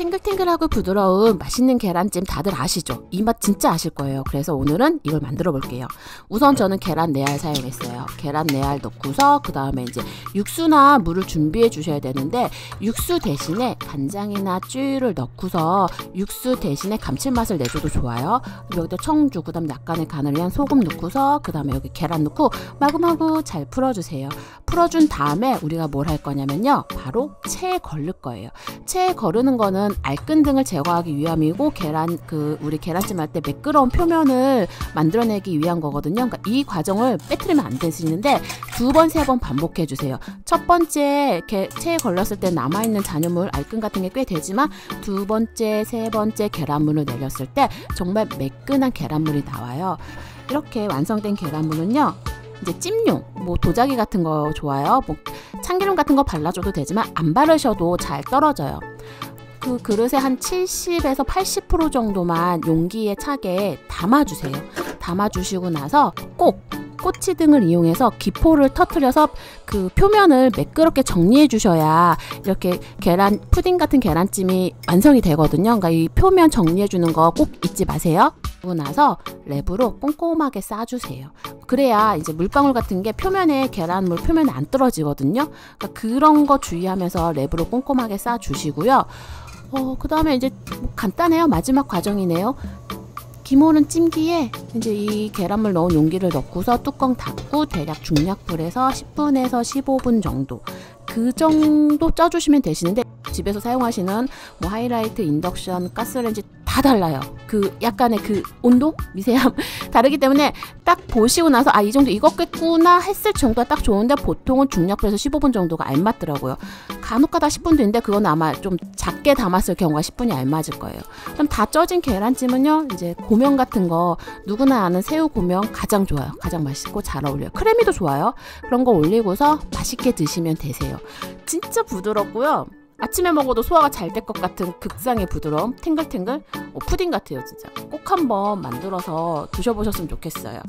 탱글탱글하고 부드러운 맛있는 계란찜 다들 아시죠? 이 맛 진짜 아실 거예요. 그래서 오늘은 이걸 만들어 볼게요. 우선 저는 계란 4알 사용했어요. 계란 4알 넣고서 그 다음에 이제 육수나 물을 준비해 주셔야 되는데, 육수 대신에 간장이나 쯔유를 넣고서 육수 대신에 감칠맛을 내줘도 좋아요. 여기다 청주, 그 다음에 약간의 간을 위한 소금 넣고서 그 다음에 여기 계란 넣고 마구마구 잘 풀어주세요. 풀어준 다음에 우리가 뭘 할 거냐면요, 바로 체에 걸릴 거예요. 체에 거르는 거는 알끈 등을 제거하기 위함이고, 우리 계란찜 할 때 매끄러운 표면을 만들어내기 위한 거거든요. 그러니까 이 과정을 빼뜨리면 안 되시는데 두 번, 세 번 반복해 주세요. 첫 번째 체에 걸렸을 때 남아있는 잔여물, 알끈 같은 게 꽤 되지만 두 번째, 세 번째 계란물을 내렸을 때 정말 매끈한 계란물이 나와요. 이렇게 완성된 계란물은요, 이제 찜용, 뭐 도자기 같은 거 좋아요. 뭐 참기름 같은 거 발라줘도 되지만 안 바르셔도 잘 떨어져요. 그 그릇에 한 70에서 80% 정도만 용기에 차게 담아주세요. 담아주시고 나서 꼭 꼬치 등을 이용해서 기포를 터트려서 그 표면을 매끄럽게 정리해 주셔야 이렇게 푸딩 같은 계란찜이 완성이 되거든요. 그러니까 이 표면 정리해 주는 거 꼭 잊지 마세요. 그러고 나서 랩으로 꼼꼼하게 싸주세요. 그래야 이제 물방울 같은 게 표면에, 계란물 표면에 안 떨어지거든요. 그러니까 그런 거 주의하면서 랩으로 꼼꼼하게 싸주시고요. 그 다음에 이제 뭐 간단해요. 마지막 과정이네요. 기모는 찜기에 이제 이 계란물 넣은 용기를 넣고서 뚜껑 닫고 대략 중약불에서 10분에서 15분 정도, 그 정도 쪄주시면 되시는데, 집에서 사용하시는 뭐 하이라이트, 인덕션, 가스레인지 다 달라요. 그 약간의 그 온도? 미세함? 다르기 때문에 딱 보시고 나서 아, 이 정도 익었겠구나 했을 정도가 딱 좋은데, 보통은 중약불에서 15분 정도가 알맞더라고요. 간혹가다 10분도 있는데 그건 아마 좀 작게 담았을 경우가 10분이 알맞을 거예요. 그럼 다 쪄진 계란찜은요, 이제 고명 같은 거, 누구나 아는 새우 고명 가장 좋아요. 가장 맛있고 잘 어울려요. 크래미도 좋아요. 그런 거 올리고서 맛있게 드시면 되세요. 진짜 부드럽고요. 아침에 먹어도 소화가 잘 될 것 같은 극상의 부드러움, 탱글탱글, 푸딩 같아요. 진짜 꼭 한번 만들어서 드셔보셨으면 좋겠어요.